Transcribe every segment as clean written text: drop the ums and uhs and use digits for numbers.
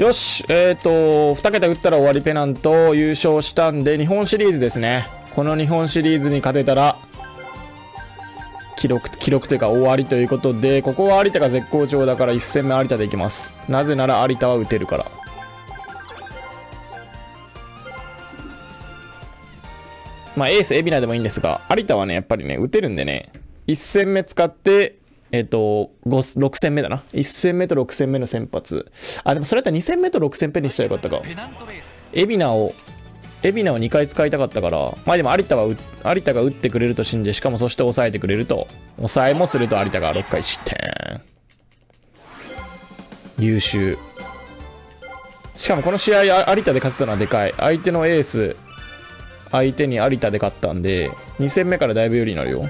よし、2桁打ったら終わりペナント優勝したんで、日本シリーズですね。この日本シリーズに勝てたら、記録というか終わりということで、ここは有田が絶好調だから1戦目有田でいきます。なぜなら有田は打てるから。まあエース海老名でもいいんですが、有田はねやっぱりね打てるんでね、1戦目使って6戦目だな。1戦目と6戦目の先発。あ、でもそれだったら2戦目と6戦目にしたらよかったか。海老名を2回使いたかったから。まあでも有田が打ってくれると信じ、しかもそして抑えてくれると。抑えもすると有田が6回失点。優秀。しかもこの試合有田で勝てたのはでかい。相手のエース、相手に有田で勝ったんで、2戦目からだいぶ有利になるよ。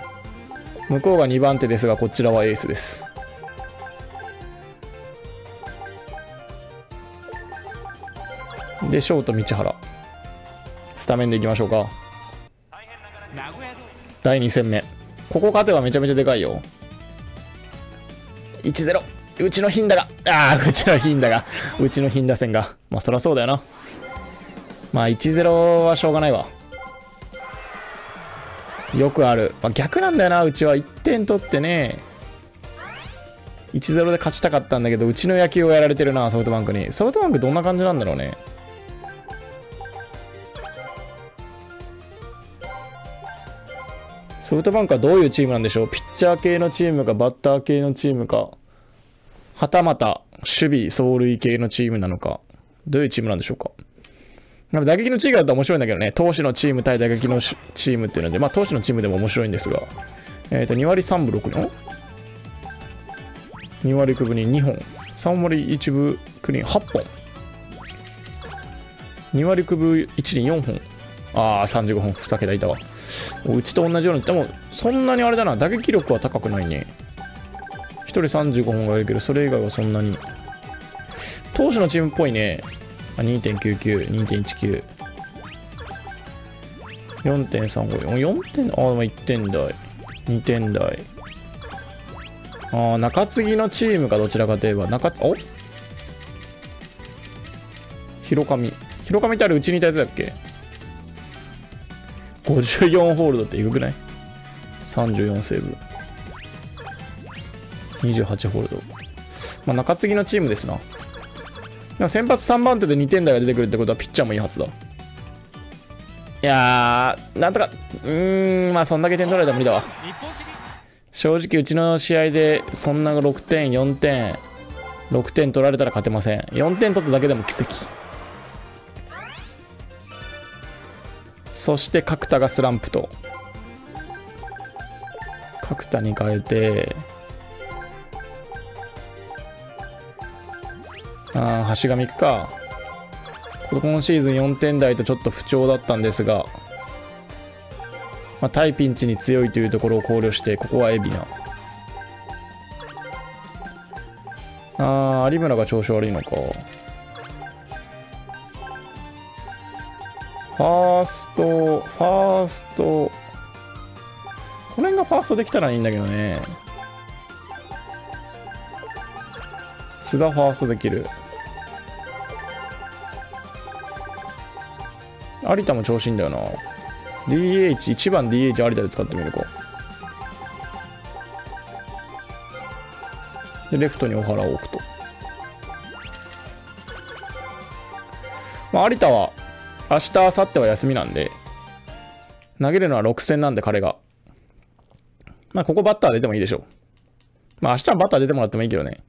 向こうが2番手ですが、こちらはエースです。でショート道原スタメンでいきましょうか。第2戦目、ここ勝てばめちゃめちゃでかいよ。 1-0、うちのヒンダが、うちのヒンダ戦が、まあそりゃそうだよな。まあ 1-0 はしょうがないわ、よくある。まあ、逆なんだよな、うちは1点取ってね 1-0 で勝ちたかったんだけど、うちの野球をやられてるな、ソフトバンクに。ソフトバンクどんな感じなんだろうね。ソフトバンクはどういうチームなんでしょう。ピッチャー系のチームかバッター系のチームか、はたまた守備走塁系のチームなのか、どういうチームなんでしょうか。打撃のチームだと面白いんだけどね、投手のチーム対打撃のチームっていうので、まあ投手のチームでも面白いんですが、2割3分6厘、2割9分に2本、3割1分9厘8本、2割9分1厘4本、ああ35本、2桁いたわ。うちと同じように、でもそんなにあれだな、打撃力は高くないね。1人35本がいるけど、それ以外はそんなに。投手のチームっぽいね。2.99、2.19、4.35、4点、ああ、1点台、2点台。ああ、中継ぎのチームか、どちらかといえば、お広上ってあれ、うちにいたやつだっけ ?54 ホールドってエグくない ?34 セーブ。28ホールド。まあ、中継ぎのチームですな。先発3番手で2点台が出てくるってことはピッチャーもいいはずだ。いやー、なんとか、まあそんだけ点取られたら無理だわ。正直うちの試合でそんな6点、4点、6点取られたら勝てません。4点取っただけでも奇跡。そして角田がスランプと。角田に変えて、あ橋上行くか。今シーズン4点台とちょっと不調だったんですが、まあ、対ピンチに強いというところを考慮して、ここは海老名、有村が調子悪いのか。ファーストこの辺がファーストできたらいいんだけどね。津田ファーストできる。有田も調子いいんだよな。1番 DH 有田で使ってみるか。でレフトに小原を置くと、まあ、有田は明日明後日は休みなんで、投げるのは6戦なんで彼が、まあ、ここバッター出てもいいでしょう。まあ明日はバッター出てもらってもいいけどね。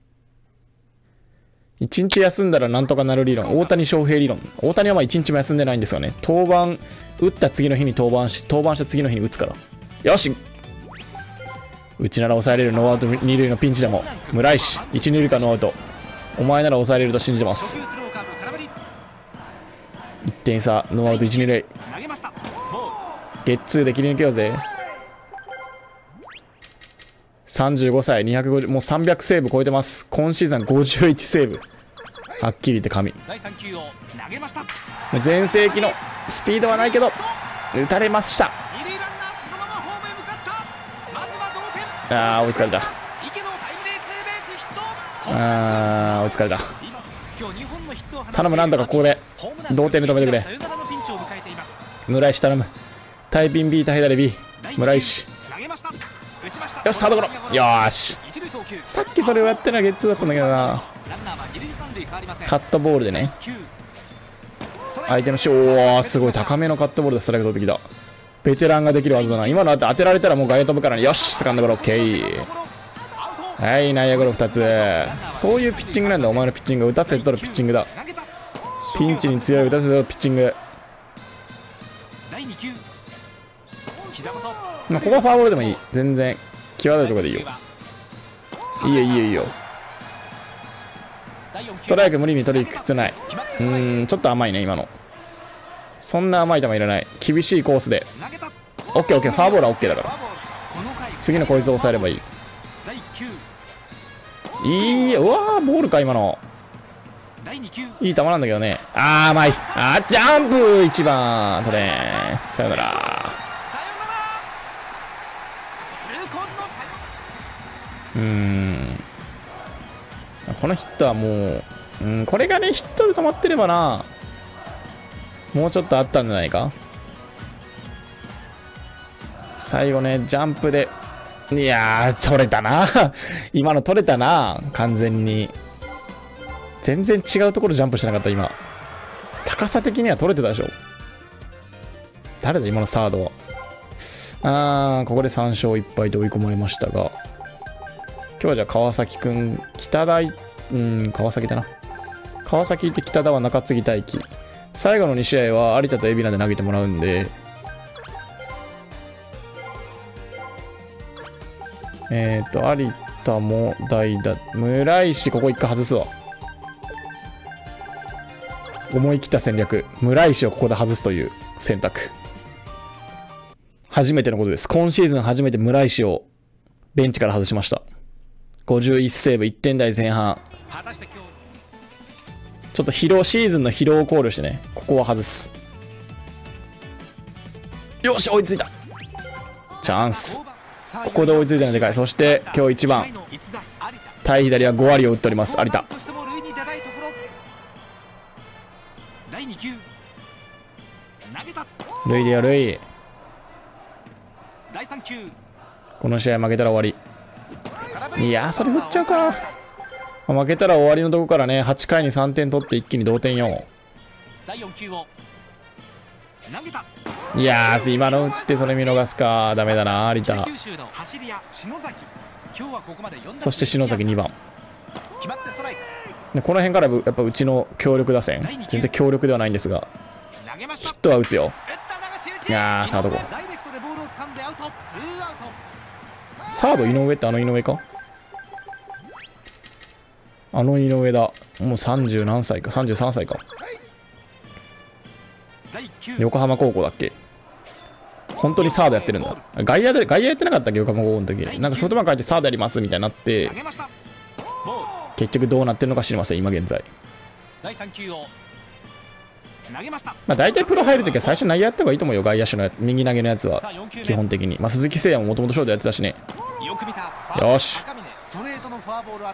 1日休んだらなんとかなる理論、大谷翔平理論。大谷はまあ1日も休んでないんですよね。登板、打った次の日に登板した次の日に打つから。よし、うちなら抑えれる。ノーアウト2塁のピンチでも、村石、1、2塁かノーアウト。お前なら抑えれると信じてます。1点差、ノーアウト1、2塁。ゲッツーで切り抜けようぜ。35歳、250、もう300セーブ超えてます。今シーズン51セーブ。はっきり言って神。全盛期のスピードはないけど、打たれました。ああ、追いつかれた。ああ、追いつかれた。頼む、なんだかここで同点で止めてくれ。村石頼む、タイピン B 対左 B、 村石、よしサードゴロ、よーし。さっきそれをやってのはゲッツーだったんだけどな。カットボールでね、相手のおー、すごい高めのカットボールでストライク取ってきた。ベテランができるはずだな。今の当てられたらもう外野飛ぶからね。よし、セカンドゴロ、オッケー。はい、内野ゴロ2つ。そういうピッチングなんだ、お前のピッチング。打たせて取るピッチングだ。ピンチに強い、打たせて取るピッチング。まあ、ここはファーボールでもいい。全然、際どいところでいいよ。いいよ、いいよ、いいよ。ストライク無理に取りにくつない。ちょっと甘いね、今の。そんな甘い球いらない。厳しいコースで。オッケー、オッケー、ファーボールはオッケーだから。次のこいつを抑えればいい。いい、うわー、ボールか、今の。いい球なんだけどね。あー、甘い。あー、ジャンプ1番、トレーン。さよなら。このヒットはもう、これがね、ヒットで止まってればな。もうちょっとあったんじゃないか。最後ね、ジャンプで。いやー、取れたな。今の取れたな。完全に。全然違うところジャンプしてなかった、今。高さ的には取れてたでしょ。誰だ、今のサードは。ここで3勝1敗で追い込まれましたが。今日はじゃあ川崎くん、北田、川崎だな。川崎って北田は中継ぎ待機。最後の2試合は有田と海老名で投げてもらうんで、有田も代打、村石、ここ1回外すわ。思い切った戦略、村石をここで外すという選択。初めてのことです。今シーズン初めて村石をベンチから外しました。51セーブ、1点台前半。ちょっと疲労、シーズンの疲労を考慮してね、ここは外す。よし、追いついた。チャンス。ここで追いついたのでかい。そして、今日1番。対左は5割を打っております、有田。塁でや塁。この試合負けたら終わり。いやー、それ振っちゃうか。負けたら終わりのとこからね、8回に3点取って一気に同点4。いやー、今の打ってそれ見逃すか。ダメだな、有田。そして篠崎2番。この辺からやっぱうちの強力打線、全然強力ではないんですが、ヒットは打つよ。いやー、サードゴロ。サード井上ってあの井上か、あの井上だ。もう30何歳か、33歳か。横浜高校だっけ。本当にサードやってるんだ。外野やってなかったっけ、横浜高校の時。なんかソフトバンク入ってサードやりますみたいになって、結局どうなってるのか知りません、今現在。まあ大体プロ入るときは最初内野やった方がいいと思うよ、外野手の右投げのやつは。基本的に。まあ鈴木誠也ももともとショートやってたしね。よし。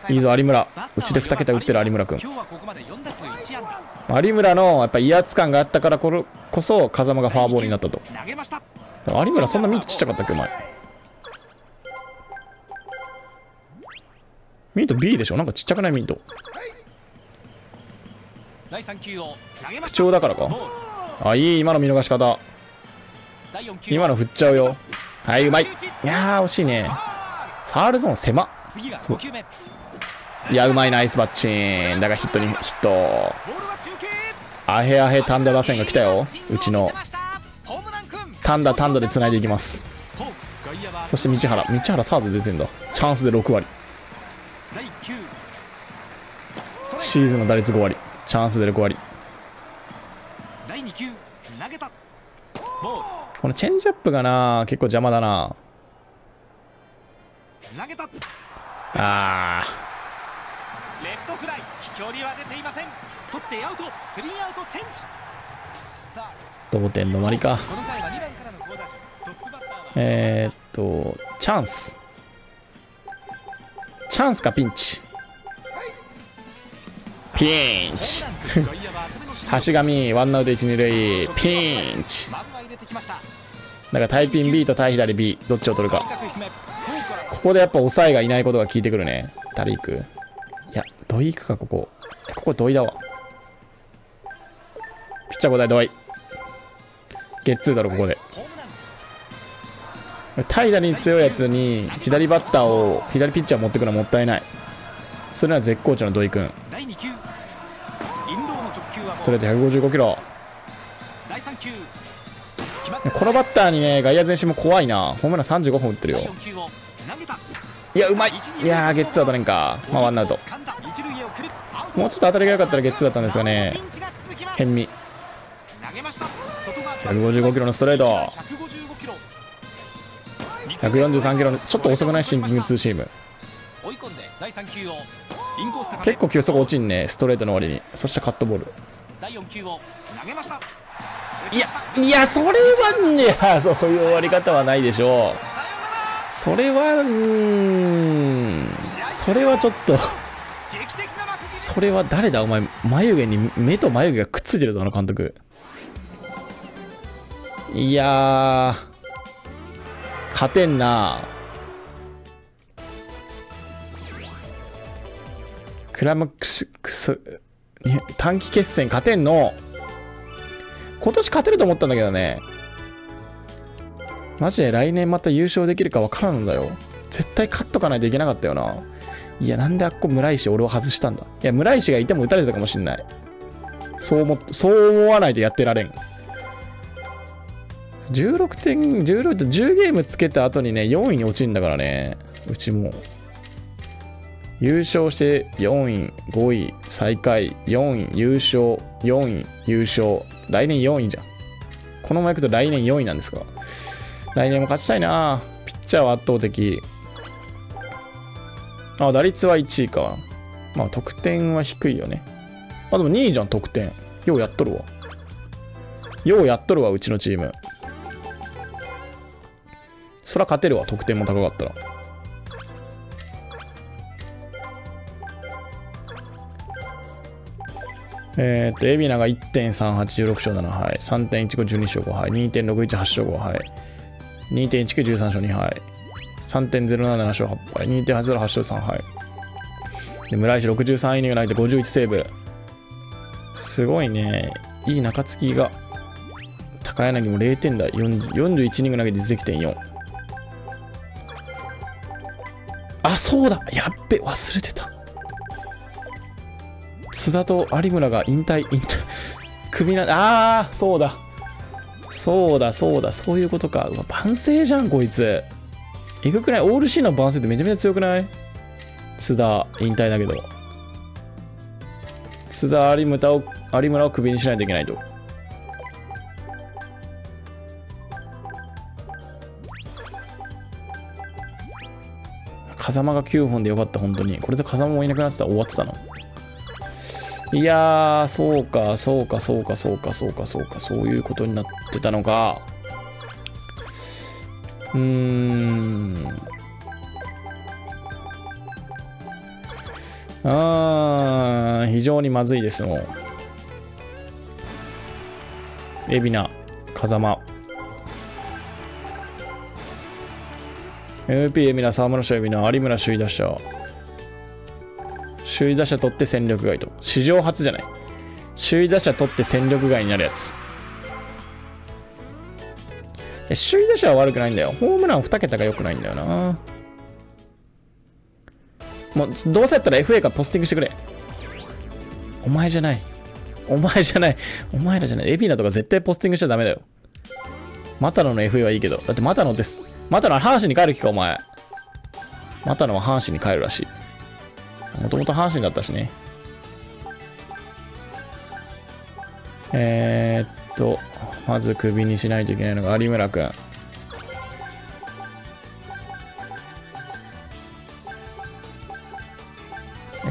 いいぞ有村、うちで2桁打ってる有村君。有村のやっぱ威圧感があったからこそ風間がフォアボールになったと。有村そんなミートちっちゃかったっけ、お前。ミート B でしょ、なんかちっちゃくないミート。不調だからか。あ、いい、今の見逃し方。今の振っちゃうよ。はい、うまい。いやー、惜しいね。ファールゾーン狭っ。いや、うまい、ナイスバッチンだが、ヒットにヒット。アヘアヘ単打打線が来たよ、うちの。単打単打でつないでいきます。そして道原サード出てんだ。チャンスで6割、シーズンの打率5割、チャンスで6割。このチェンジアップがな、結構邪魔だな。ああ、レフトフライ、飛距離は出ていません。取ってアウト、スリーアウトチェンジ。さあ、同点の終わりか。チャンス。チャンスかピンチ。ピンチ橋上ワンアウト一二塁ピンチだからタイピン B と対左 B どっちを取るか。ここでやっぱ抑えがいないことが効いてくるね。誰行く？いや土井行くか。ここ土井だわ。ピッチャー交代土井ゲッツーだろ。ここで対左に強いやつに左バッターを左ピッチャー持ってくのはもったいない。それは絶好調の土井君。ストレート155キロ。このバッターにね外野前進も怖いな。ホームラン35本打ってるよ。いやうまい。いやーゲッツーは取れんか。まあワンアウト。もうちょっと当たりが良かったらゲッツーだったんですよね。変身155キロのストレート143キロのちょっと遅くないシンキングツーシーム。結構球速落ちんねストレートの割に。そしてカットボール。いやそれはねそういう終わり方はないでしょう。それはそれはちょっとそれは誰だお前。眉毛に目と眉毛がくっついてるぞあの監督。いや勝てんな。クライマックス短期決戦勝てんの。今年勝てると思ったんだけどね。マジで来年また優勝できるかわからんんだよ。絶対勝っとかないといけなかったよな。いやなんであっこ村石俺を外したんだ。いや村石がいても打たれたかもしんない。そう思わないとやってられん。16点16と10ゲームつけた後にね4位に落ちるんだからね。うちも優勝して4位5位最下位4位優勝4位優勝来年4位じゃん。このままいくと来年4位なんですか。来年も勝ちたいな。ピッチャーは圧倒的。あ打率は1位か。まあ得点は低いよね。あでも2位じゃん得点。ようやっとるわうちのチーム。そら勝てるわ得点も高かったら。海老名が 1.3816 勝7敗 3.1512 勝5敗 2.618 勝5敗 2.1913 勝2敗 3.077 勝8敗 2.808 勝3敗で村石63イニング投げて51セーブ。すごいね。いい中継ぎが高柳も0点台41イニング投げて実績点4。あそうだやっべ忘れてた。須田と有村が引退首な。ああそうだそういうことか。うわ万世じゃんこいつ。えぐくない？オール C の万世ってめちゃめちゃ強くない？須田引退だけど須田有村を首にしないといけないと。風間が9本でよかった本当に。これで風間もいなくなってたら終わってたの。いやーそうかそういうことになってたのか。非常にまずいですもう。海老名風間 MP 海老名沢村賞海老名有村首位打者首位打者取って戦力外と。史上初じゃない。首位打者取って戦力外になるやつ。首位打者は悪くないんだよ。ホームラン2桁が良くないんだよな。もうどうせやったら FA からポスティングしてくれ。お前らじゃないエビナとか絶対ポスティングしちゃダメだよ。マタノの FA はいいけど。だってマタノです。マタノは阪神に帰る気かお前。マタノは阪神に帰るらしい。もともと阪神だったしね。まずクビにしないといけないのが有村君。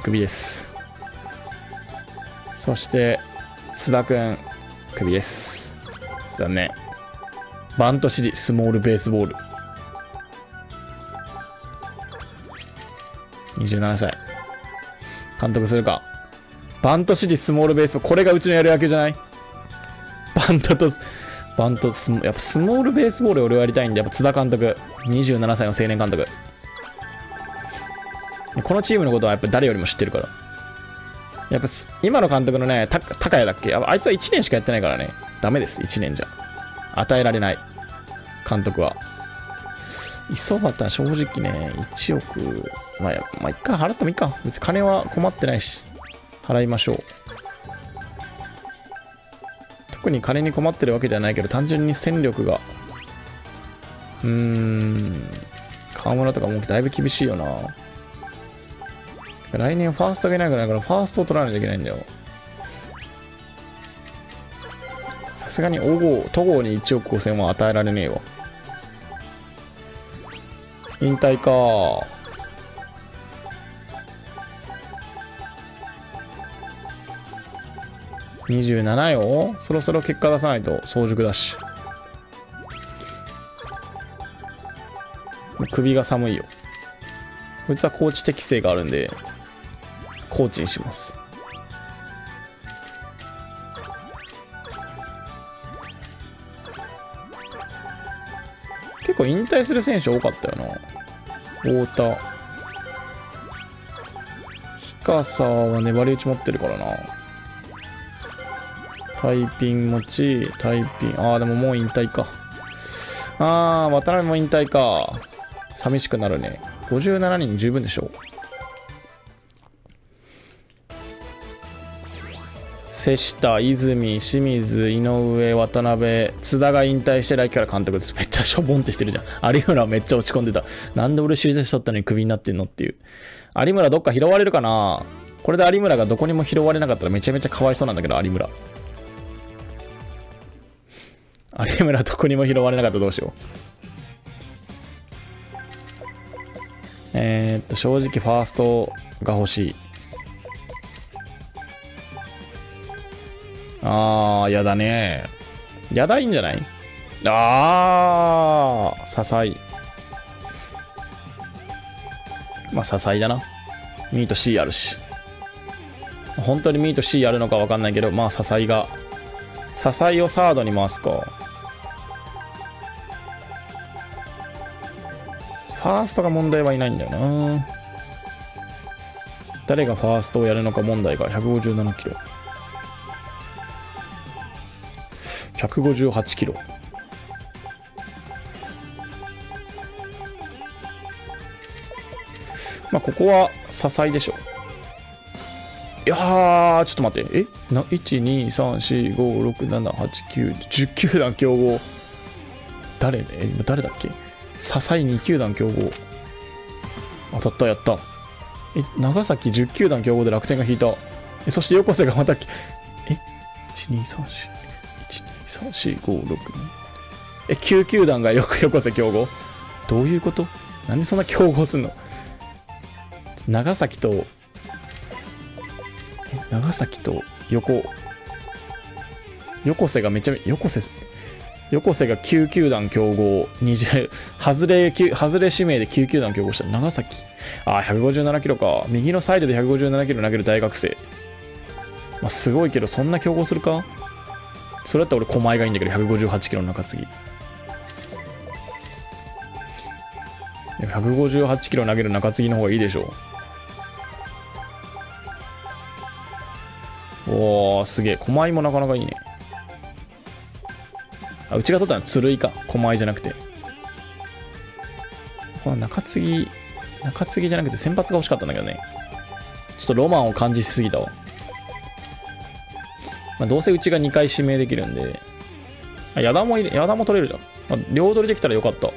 クビです。そして津田君クビです。残念。バントシリスモールベースボール。27歳。監督するか。バントシティ、スモールベース、これがうちのやる野球じゃない？バント、やっぱスモールベースボール俺はやりたいんで、やっぱ津田監督、27歳の青年監督。このチームのことはやっぱ誰よりも知ってるから。やっぱ今の監督のね、高谷だっけ？あいつは1年しかやってないからね。ダメです、1年じゃ。与えられない。監督は。磯畑、正直ね、1億、まあ、1回払ってもいいか。別に金は困ってないし、払いましょう。特に金に困ってるわけではないけど、単純に戦力が。河村とかもうだいぶ厳しいよな。来年ファーストがいなくなるから、ファーストを取らないといけないんだよ。さすがに戸郷に1億5000は与えられねえわ。引退かー。27よ。そろそろ結果出さないと早熟だし。首が寒いよ。こいつはコーチ適性があるんで、コーチにします。結構引退する選手多かったよな。太田。深沢は粘り打ち持ってるからな。タイピン持ち、タイピン。ああ、でももう引退か。ああ、渡辺も引退か。寂しくなるね。57人十分でしょう。瀬下、泉、清水、井上、渡辺、津田が引退して来季から監督です。めっちゃしょぼんってしてるじゃん。有村はめっちゃ落ち込んでた。なんで俺退しとったのにクビになってんのっていう。有村どっか拾われるかな。これで有村がどこにも拾われなかったらめちゃめちゃかわいそうなんだけど。有村どこにも拾われなかったらどうしよう。正直ファーストが欲しい。ああ、やだね。やだいんじゃない？ああ、笹井。まあ、笹井だな。ミート C あるし。本当にミート C あるのかわかんないけど、まあ、笹井が。笹井をサードに回すか。ファーストが問題はいないんだよな。誰がファーストをやるのか問題が。157キロ。158キロ。まあ、ここは支えでしょ。いやー、ちょっと待って。1、2、3、4、5、6、7、8、9、10球団競合。誰だっけ？笹井2球団競合。当たった、やった。長崎10球団競合で楽天が引いた。そして横瀬がまた12341234567 9球団が横瀬競合。どういうこと？なんでそんな競合すんの？長崎と横瀬がめちゃめちゃ横瀬が9球団競合20、外れ指名で9球団競合した。長崎。ああ、157キロか。右のサイドで157キロ投げる大学生。まあ、すごいけど、そんな競合するか？それだったら俺、狛江がいいんだけど、158キロの中継ぎ。158キロ投げる中継ぎの方がいいでしょう。おー、すげえ。狛江もなかなかいいね。うちが取ったのは鶴井か。狛江じゃなくて。この中継ぎじゃなくて先発が欲しかったんだけどね。ちょっとロマンを感じしすぎたわ。まあ、どうせうちが2回指名できるんで。あ、矢田も取れるじゃん。まあ、両取りできたらよかった。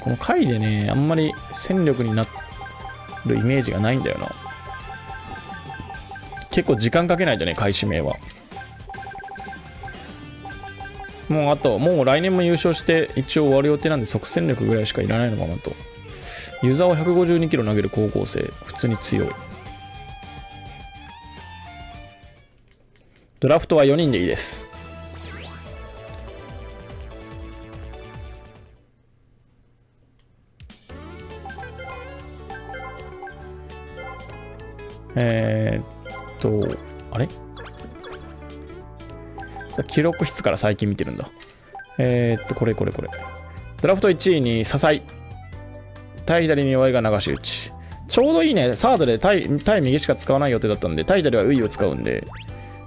この回でね、あんまり戦力になってるイメージがないんだよな。結構時間かけないとね、買い占めは。もう来年も優勝して一応終わる予定なんで、即戦力ぐらいしかいらないのかなと。湯沢152キロ投げる高校生、普通に強い。ドラフトは4人でいいです。あれ？記録室から最近見てるんだ。これ。ドラフト1位に笹井。対左に弱いが流し打ち。ちょうどいいね。サードで対右しか使わない予定だったんで、対左はウイを使うんで。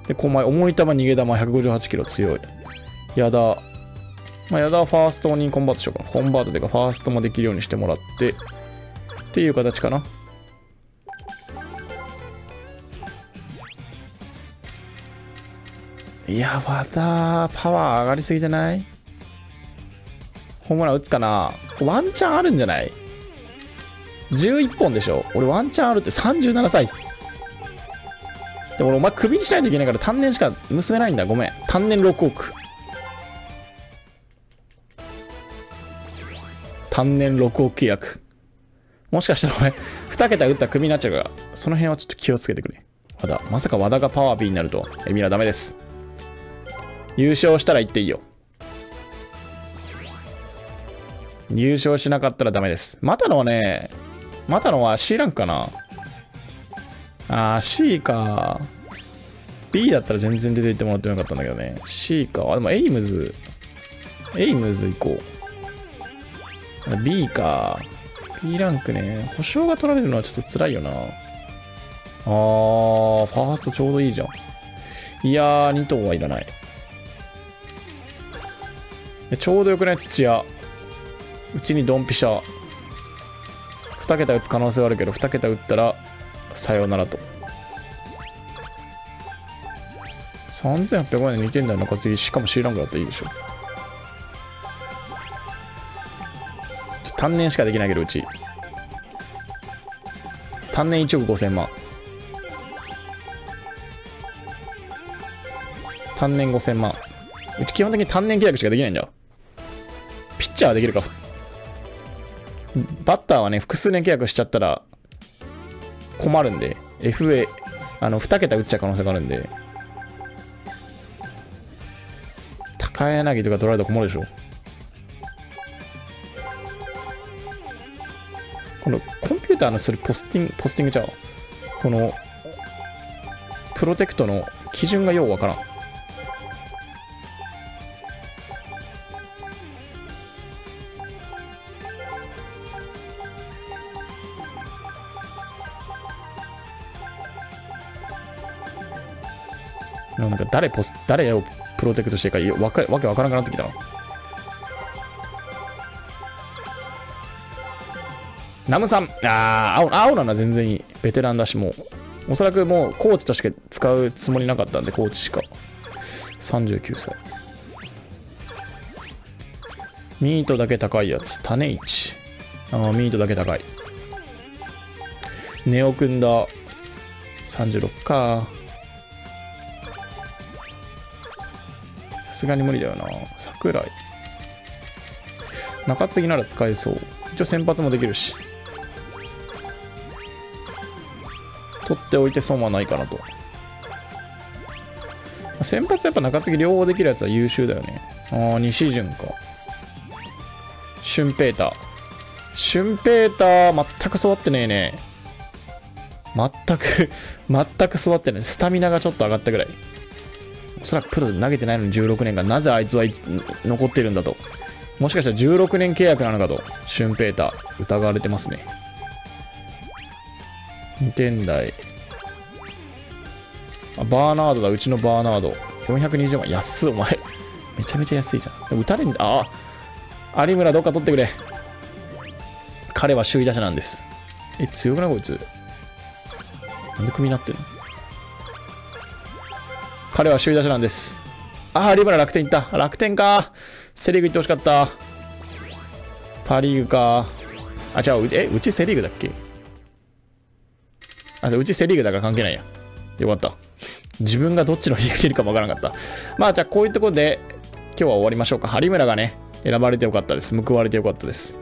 で、こう前、重い球、逃げ球、158キロ強い。矢田。矢田はファーストにコンバートしようかな。コンバートというか、ファーストもできるようにしてもらって。っていう形かな。いや、またパワー上がりすぎじゃない？ホームラン打つかな？ワンチャンあるんじゃない？ 11 本でしょ。俺ワンチャンあるって。37歳。でも俺お前クビにしないといけないから単年しか結べないんだ。ごめん。単年6億。単年6億契約。もしかしたらお前2桁打ったらクビになっちゃうから、その辺はちょっと気をつけてくれ。和田。まさか和田がパワー B になるとは。エミラダメです。優勝したら言っていいよ。優勝しなかったらダメです。マタノは C ランクかな。C か。B だったら全然出ていってもらってなかったんだけどね。C か。でもエイムズ行こう。B か。B ランクね。保証が取られるのはちょっと辛いよな。ファーストちょうどいいじゃん。いやー、2等はいらない。ちょうどよくない？土屋。うちにドンピシャ。2桁打つ可能性はあるけど、2桁打ったら、さようならと。3800万円で2点台中継ぎ、しかも C ランクだったらいいでしょ。単年しかできないけど、うち。単年1億5000万。単年5000万。うち基本的に単年契約しかできないんだよ。ピッチャーはできるか。バッターはね、複数年契約しちゃったら困るんで、FA、2桁打っちゃう可能性があるんで、高柳とか取られたら困るでしょ。このコンピューターのするポスティングちゃう。この、プロテクトの基準がようわからん。なんか誰をプロテクトしてるかわけわからなくなってきたな。ナムさん、青なのは全然いい。ベテランだし、もう、おそらくもう、コーチとして使うつもりなかったんで、コーチしか。39歳。ミートだけ高いやつ。種市。ミートだけ高い。ネオくんだ。36か。さすがに無理だよな。桜井。中継ぎなら使えそう。一応先発もできるし。取っておいて損はないかなと。先発やっぱ中継ぎ両方できるやつは優秀だよね。西潤か。シュンペーター。シュンペーター、全く育ってねえね。全く育ってない。スタミナがちょっと上がったぐらい。おそらくプロで投げてないのに16年間、なぜあいつは残ってるんだと。もしかしたら16年契約なのかと。シュンペーター、疑われてますね。2点台。バーナードだ、うちのバーナード。420万、安っ、お前。めちゃめちゃ安いじゃん。打たれんだ、有村どっか取ってくれ。彼は首位打者なんです。強くないこいつ。なんで組になってるの？彼は首位打者なんです。有村楽天行った。楽天か。セリーグ行ってほしかった。パリーグか。じゃあ、うちセリーグだっけ？うちセリーグだから関係ないや。よかった。自分がどっちのリーグにいるかもわからなかった。じゃあこういうところで今日は終わりましょうか。有村がね、選ばれてよかったです。報われてよかったです。